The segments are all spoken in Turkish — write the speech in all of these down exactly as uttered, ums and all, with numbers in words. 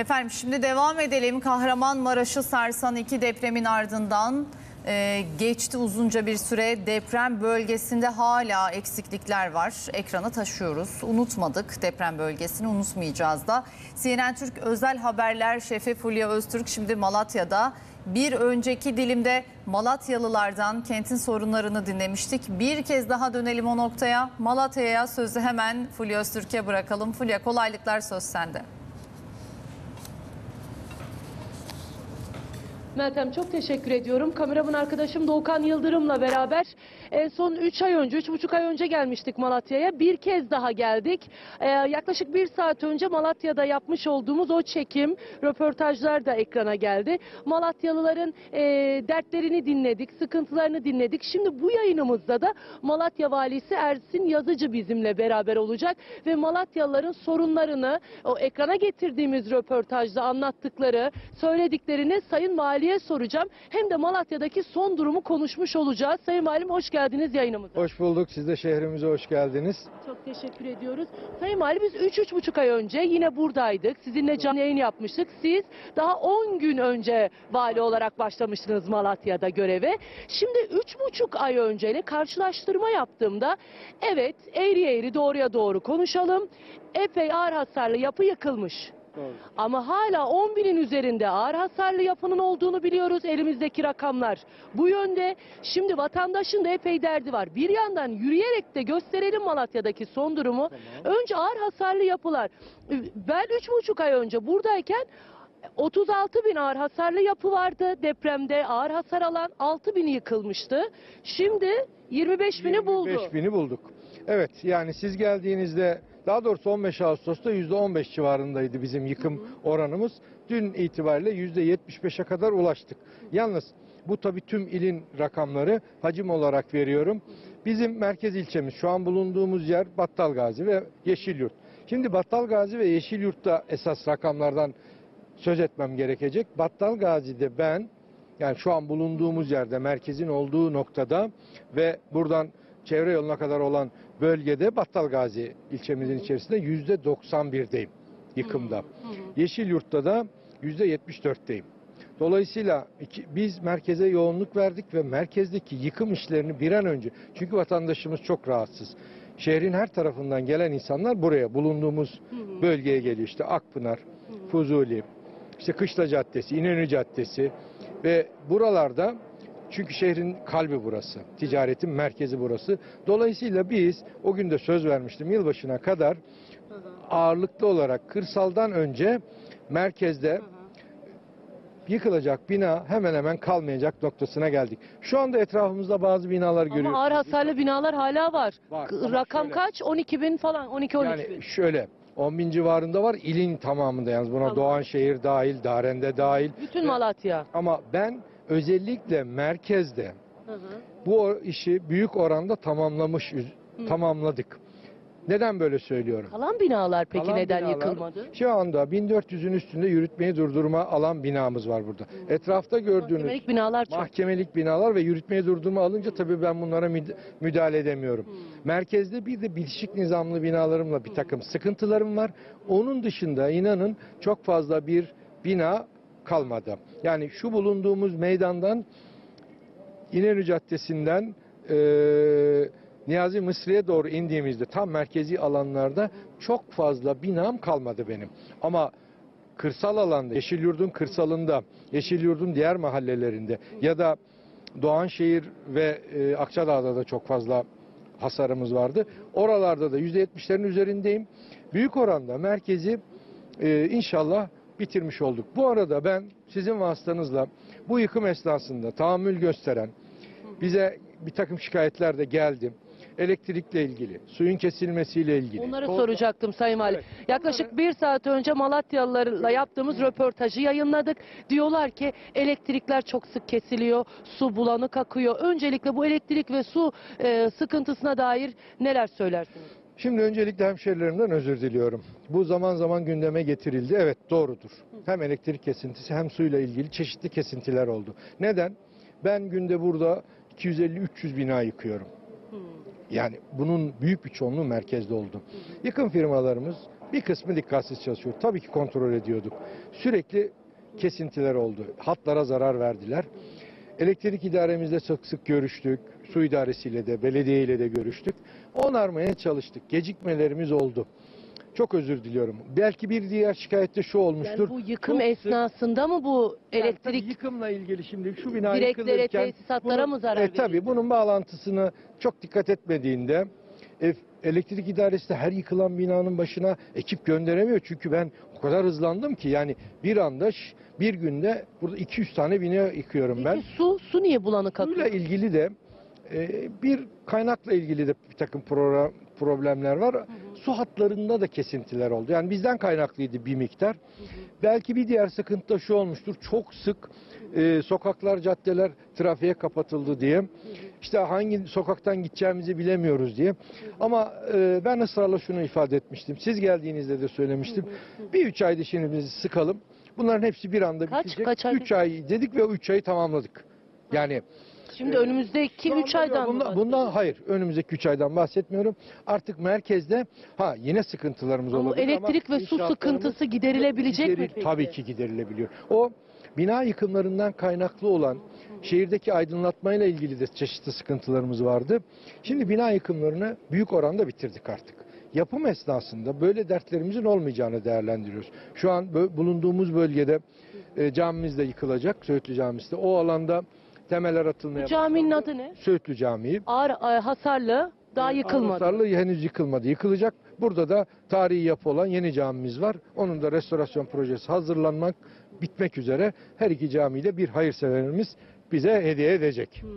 Efendim şimdi devam edelim. Kahramanmaraş'ı sarsan iki depremin ardından e, geçti uzunca bir süre. Deprem bölgesinde hala eksiklikler var. Ekrana taşıyoruz. Unutmadık, deprem bölgesini unutmayacağız da. C N N Türk özel haberler şefi Fulya Öztürk şimdi Malatya'da. Bir önceki dilimde Malatyalılardan kentin sorunlarını dinlemiştik. Bir kez daha dönelim o noktaya. Malatya'ya sözü hemen Fulya Öztürk'e bırakalım. Fulya, kolaylıklar, söz sende. Meltem, çok teşekkür ediyorum. Kameramın arkadaşım Doğukan Yıldırım'la beraber en son üç ay önce, üç buçuk ay önce gelmiştik Malatya'ya. Bir kez daha geldik. Ee, yaklaşık bir saat önce Malatya'da yapmış olduğumuz o çekim, röportajlar da ekrana geldi. Malatyalıların e, dertlerini dinledik, sıkıntılarını dinledik. Şimdi bu yayınımızda da Malatya Valisi Ersin Yazıcı bizimle beraber olacak. Ve Malatyalıların sorunlarını, o ekrana getirdiğimiz röportajda anlattıkları, söylediklerini Sayın Vali Valiye soracağım. Hem de Malatya'daki son durumu konuşmuş olacağız. Sayın Valim, hoş geldiniz yayınımıza. Hoş bulduk. Siz de şehrimize hoş geldiniz. Çok teşekkür ediyoruz. Sayın Valim, biz üç üç buçuk ay önce yine buradaydık. Sizinle canlı yayın yapmıştık. Siz daha on gün önce vali olarak başlamıştınız Malatya'da göreve. Şimdi üç buçuk ay önceyle karşılaştırma yaptığımda, evet, eğri eğri doğruya doğru konuşalım. Epey ağır hasarlı yapı yıkılmış. Doğru. Ama hala on binin üzerinde ağır hasarlı yapının olduğunu biliyoruz. Elimizdeki rakamlar bu yönde. Şimdi vatandaşın da epey derdi var. Bir yandan yürüyerek de gösterelim Malatya'daki son durumu. Tamam. Önce ağır hasarlı yapılar. Ben üç buçuk ay önce buradayken otuz altı bin ağır hasarlı yapı vardı. Depremde ağır hasar alan altı bini yıkılmıştı. Şimdi yirmi beş bini buldu. yirmi beş bini bulduk. Evet, yani siz geldiğinizde, daha doğrusu on beş Ağustos'ta yüzde on beş civarındaydı bizim yıkım hı hı. oranımız. Dün itibariyle yüzde yetmiş beşe kadar ulaştık. Hı hı. Yalnız bu tabii tüm ilin rakamları, hacim olarak veriyorum. Hı hı. Bizim merkez ilçemiz, şu an bulunduğumuz yer Battalgazi ve Yeşilyurt. Şimdi Battalgazi ve Yeşilyurt'ta esas rakamlardan söz etmem gerekecek. Battalgazi'de ben, yani şu an bulunduğumuz yerde, merkezin olduğu noktada ve buradan çevre yoluna kadar olan bölgede, Battalgazi ilçemizin içerisinde yüzde doksan birdeyim yıkımda. Hı hı. Yeşilyurt'ta da yüzde yetmiş dörtteyim. Dolayısıyla iki, biz merkeze yoğunluk verdik ve merkezdeki yıkım işlerini bir an önce, çünkü vatandaşımız çok rahatsız. Şehrin her tarafından gelen insanlar buraya, bulunduğumuz hı hı. bölgeye geliyor. İşte Akpınar, hı hı. Fuzuli, işte Kışla Caddesi, İnönü Caddesi ve buralarda. Çünkü şehrin kalbi burası, ticaretin merkezi burası. Dolayısıyla biz, o gün de söz vermiştim, yılbaşına kadar ağırlıklı olarak kırsaldan önce merkezde yıkılacak bina hemen hemen kalmayacak noktasına geldik. Şu anda etrafımızda bazı binalar görüyoruz. Ama ağır hasarlı binalar hala var. var Rakam şöyle, kaç? on iki bin falan, on iki on üç bin. Yani şöyle, on bin civarında var ilin tamamında, yalnız buna tamam. Doğanşehir dahil, Darende dahil. Bütün Malatya. Ama ben... Özellikle merkezde hı hı. bu işi büyük oranda tamamlamış, hı. tamamladık. Neden böyle söylüyorum? Kalan binalar peki kalan neden binalar, yıkılmadı? Şu anda bin dört yüzün üstünde yürütmeyi durdurma alan binamız var burada. Hı. Etrafta gördüğünüz mahkemelik binalar, çok. mahkemelik binalar ve yürütmeyi durdurma alınca tabii ben bunlara müdahale edemiyorum. Hı. Merkezde bir de bilişik nizamlı binalarımla bir takım hı. sıkıntılarım var. Onun dışında inanın çok fazla bir bina kalmadı. Yani şu bulunduğumuz meydandan, İnönü Caddesi'nden e, Niyazi Mısri'ye doğru indiğimizde tam merkezi alanlarda çok fazla binam kalmadı benim. Ama kırsal alanda, Yeşilyurt'un kırsalında, Yeşilyurt'un diğer mahallelerinde ya da Doğanşehir ve e, Akçadağ'da da çok fazla hasarımız vardı. Oralarda da yüzde yetmişlerin üzerindeyim. Büyük oranda merkezi e, inşallah bitirmiş olduk. Bu arada ben sizin vasıtanızla bu yıkım esnasında tahammül gösteren, bize bir takım şikayetler de geldi. Elektrikle ilgili, suyun kesilmesiyle ilgili. Onları Tol soracaktım Sayın Vali. Evet. Yaklaşık Onları... bir saat önce Malatyalılarla yaptığımız evet. röportajı yayınladık. Diyorlar ki elektrikler çok sık kesiliyor, su bulanık akıyor. Öncelikle bu elektrik ve su e, sıkıntısına dair neler söylersiniz? Şimdi öncelikle hemşehrilerimden özür diliyorum. Bu zaman zaman gündeme getirildi. Evet, doğrudur. Hem elektrik kesintisi hem suyla ilgili çeşitli kesintiler oldu. Neden? Ben günde burada iki yüz elli üç yüz bina yıkıyorum. Yani bunun büyük bir çoğunluğu merkezde oldu. Yıkım firmalarımız Bir kısmı dikkatsiz çalışıyor. Tabii ki kontrol ediyorduk. Sürekli kesintiler oldu. Hatlara zarar verdiler. Elektrik idaremizle sık sık görüştük. Su idaresiyle de, belediyeyle de görüştük. Onarmaya çalıştık. Gecikmelerimiz oldu. Çok özür diliyorum. Belki bir diğer şikayet de şu olmuştur. Yani bu yıkım çok esnasında mı bu elektrik? Yani yıkımla ilgili şimdi şu bina direklere, tesisatlara mı zarar veriyor? E, tabii bunun bağlantısını çok dikkat etmediğinde e, elektrik idaresi de her yıkılan binanın başına ekip gönderemiyor. Çünkü ben o kadar hızlandım ki yani bir anda bir günde burada iki yüz tane bina yıkıyorum. Peki, ben. Su, su niye bulanık akıyor? Suyla ilgili de e, bir kaynakla ilgili de bir takım program problemler var. Hı hı. Su hatlarında da kesintiler oldu. Yani bizden kaynaklıydı bir miktar. Hı hı. Belki bir diğer sıkıntı da şu olmuştur. Çok sık e, sokaklar, caddeler trafiğe kapatıldı diye. Hı hı. İşte hangi sokaktan gideceğimizi bilemiyoruz diye. Hı hı. Ama e, ben ısrarla şunu ifade etmiştim. Siz geldiğinizde de söylemiştim. Hı hı. Bir üç ay dişimizi sıkalım. Bunların hepsi bir anda kaç, bitecek. Kaç ay? Üç ay dedik ve üç ayı tamamladık. Yani... Şimdi önümüzdeki üç aydan bundan, bundan hayır, önümüzdeki üç aydan bahsetmiyorum. Artık merkezde ha yine sıkıntılarımız ama olabilir elektrik ama elektrik ve su sıkıntısı giderilebilecek gideril, mi peki? Tabii ki giderilebiliyor. O bina yıkımlarından kaynaklı olan şehirdeki aydınlatmayla ilgili de çeşitli sıkıntılarımız vardı. Şimdi bina yıkımlarını büyük oranda bitirdik artık. Yapım esnasında böyle dertlerimizin olmayacağını değerlendiriyoruz. Şu an bulunduğumuz bölgede e, camimiz de yıkılacak, Söğütlü Camii'de. O alanda temeller atılmaya başladı. Caminin adı ne? Söğütlü Camii. Ağır hasarlı, daha yıkılmadı. Ağır hasarlı henüz yıkılmadı. Yıkılacak. Burada da tarihi yapı olan yeni camimiz var. Onun da restorasyon projesi hazırlanmak, bitmek üzere. Her iki camiyle bir hayırseverimiz bize hediye edecek. Hmm.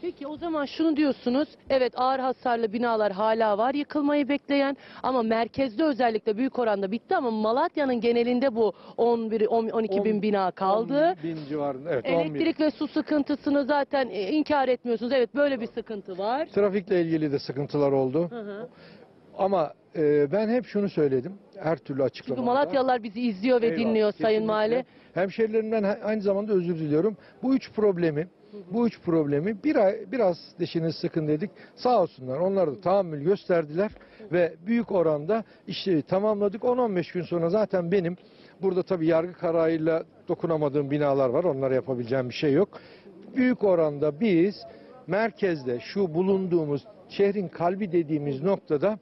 Peki o zaman şunu diyorsunuz. Evet, ağır hasarlı binalar hala var yıkılmayı bekleyen ama merkezde özellikle büyük oranda bitti ama Malatya'nın genelinde bu on bir on iki bin bina kaldı. on bin civarında, evet, elektrik on bin. Ve su sıkıntısını zaten inkar etmiyorsunuz. Evet, böyle bir sıkıntı var. Trafikle ilgili de sıkıntılar oldu. Hı hı. Ama e, ben hep şunu söyledim. Her türlü açıklamada. Çünkü Malatyalılar bizi izliyor ve eyvallah, dinliyor kesinlikle. Sayın Mali. Hemşehrilerimden aynı zamanda özür diliyorum. Bu üç problemi Bu üç problemi bir ay, biraz dişiniz sıkın dedik. Sağ olsunlar, onlar da tahammül gösterdiler ve büyük oranda işleri tamamladık. on on beş gün sonra zaten benim burada tabii yargı kararıyla dokunamadığım binalar var. Onlara yapabileceğim bir şey yok. Büyük oranda biz merkezde şu bulunduğumuz şehrin kalbi dediğimiz noktada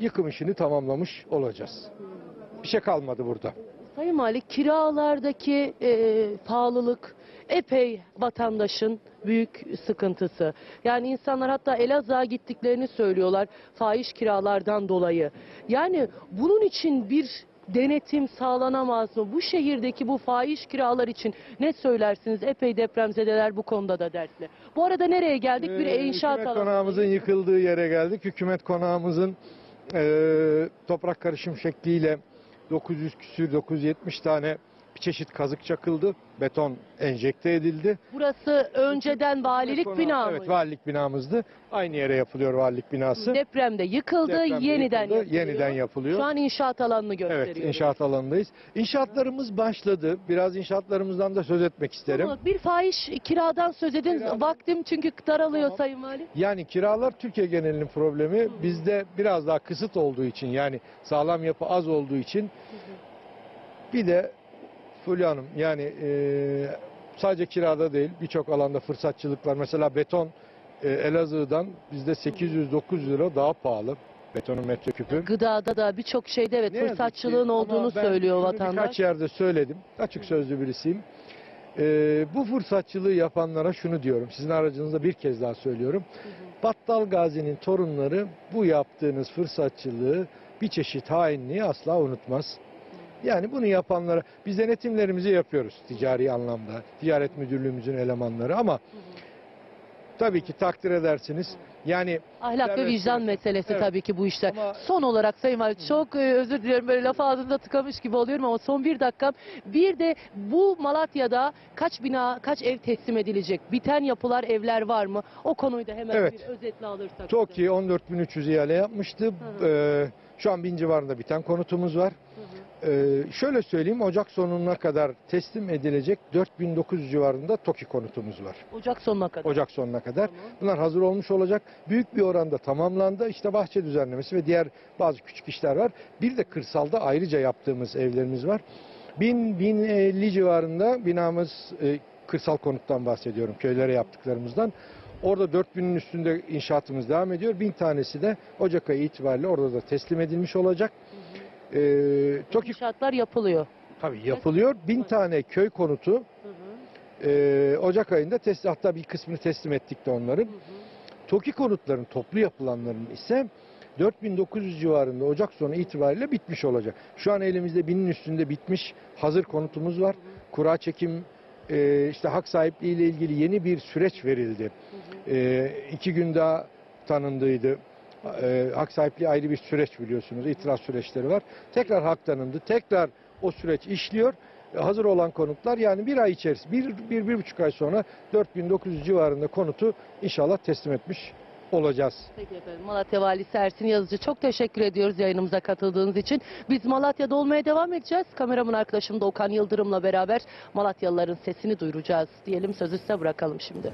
yıkım işini tamamlamış olacağız. Bir şey kalmadı burada. Sayın Malik, kiralardaki e, pahalılık epey vatandaşın büyük sıkıntısı. Yani insanlar hatta Elazığ'a gittiklerini söylüyorlar fahiş kiralardan dolayı. Yani bunun için bir denetim sağlanamaz mı? Bu şehirdeki bu fahiş kiralar için ne söylersiniz? Epey depremzedeler bu konuda da dertli. Bu arada nereye geldik? Bir ee, inşaat alanı. Hükümet konağımızın yıkıldığı yere geldik. Hükümet konağımızın ee, toprak karışım şekliyle dokuz yüz küsür, dokuz yüz yetmiş tane bir çeşit kazık çakıldı. Beton enjekte edildi. Burası önceden valilik konağı, bina mıydı? Evet, valilik binamızdı. Aynı yere yapılıyor valilik binası. Depremde yıkıldı, Depremde yeniden yıkıldı, yapılıyor. Yeniden yapılıyor. Şu an inşaat alanını gösteriyoruz. Evet, inşaat alanındayız. İnşaatlarımız başladı. Biraz inşaatlarımızdan da söz etmek isterim. Tamam, bir fahiş kiradan söz edin. Kiralar... Vaktim çünkü daralıyor tamam. Sayın Vali. Yani kiralar Türkiye genelinin problemi. Hı-hı. Bizde biraz daha kısıt olduğu için, yani sağlam yapı az olduğu için. Hı-hı. Bir de Fulya Hanım, yani e, sadece kirada değil, birçok alanda fırsatçılıklar. Mesela beton e, Elazığ'dan bizde sekiz yüz dokuz yüz lira daha pahalı, betonun metreküpü. Gıdada da birçok şeyde evet ne fırsatçılığın ki, olduğunu söylüyor vatandaş. Birkaç yerde söyledim, açık sözlü birisiyim. E, bu fırsatçılığı yapanlara şunu diyorum, sizin aracınızda bir kez daha söylüyorum. Hı hı. Battal Gazi'nin torunları bu yaptığınız fırsatçılığı, bir çeşit hainliği asla unutmaz. Yani bunu yapanlara, biz denetimlerimizi yapıyoruz ticari anlamda, ticaret müdürlüğümüzün elemanları ama tabii ki takdir edersiniz. Yani ahlak ve vicdan meselesi evet. Tabii ki bu işler. Ama... Son olarak Sayın Vali, çok özür diliyorum, böyle laf ağzımda tıkamış gibi oluyorum ama son bir dakikam. Bir de bu Malatya'da kaç bina, kaç ev teslim edilecek? Biten yapılar, evler var mı? O konuyu da hemen evet. Bir özetle alırsak. TOKİ on dört bin üç yüz ihale yapmıştı. Ee, şu an bin civarında biten konutumuz var. Hı hı. Ee, şöyle söyleyeyim, Ocak sonuna kadar teslim edilecek dört bin dokuz yüz civarında TOKİ konutumuz var. Ocak sonuna kadar? Ocak sonuna kadar. Tamam. Bunlar hazır olmuş olacak. Büyük bir oranda tamamlandı. İşte bahçe düzenlemesi ve diğer bazı küçük işler var. Bir de kırsalda ayrıca yaptığımız evlerimiz var. bin elli civarında binamız, e, kırsal konuttan bahsediyorum, köylere yaptıklarımızdan. Orada dört binin üstünde inşaatımız devam ediyor. bin tanesi de Ocak ayı itibariyle orada da teslim edilmiş olacak. Hı hı. Ee, TOKİ... İnşaatlar yapılıyor. Tabii yapılıyor. bin evet. tane köy konutu hı hı. E, Ocak ayında teslim, hatta bir kısmını teslim ettik de onların. Hı hı. TOKİ konutların, toplu yapılanların ise dört bin dokuz yüz civarında Ocak sonu itibariyle bitmiş olacak. Şu an elimizde binin üstünde bitmiş hazır konutumuz var. Hı hı. Kura çekim, Ee, işte hak sahipliği ile ilgili yeni bir süreç verildi. Ee, iki gün daha tanındıydı. Ee, hak sahipliği ayrı bir süreç, biliyorsunuz. İtiraz süreçleri var. Tekrar hak tanındı. Tekrar o süreç işliyor. Ee, hazır olan konutlar, yani bir ay içerisinde, bir, bir, bir buçuk ay sonra dört bin dokuz yüz civarında konutu inşallah teslim etmiş olacağız. Peki efendim. Malatya Valisi Ersin Yazıcı, çok teşekkür ediyoruz yayınımıza katıldığınız için. Biz Malatya'da olmaya devam edeceğiz. Kameraman arkadaşım da Okan Yıldırım'la beraber Malatyalıların sesini duyuracağız diyelim, sözü size bırakalım şimdi.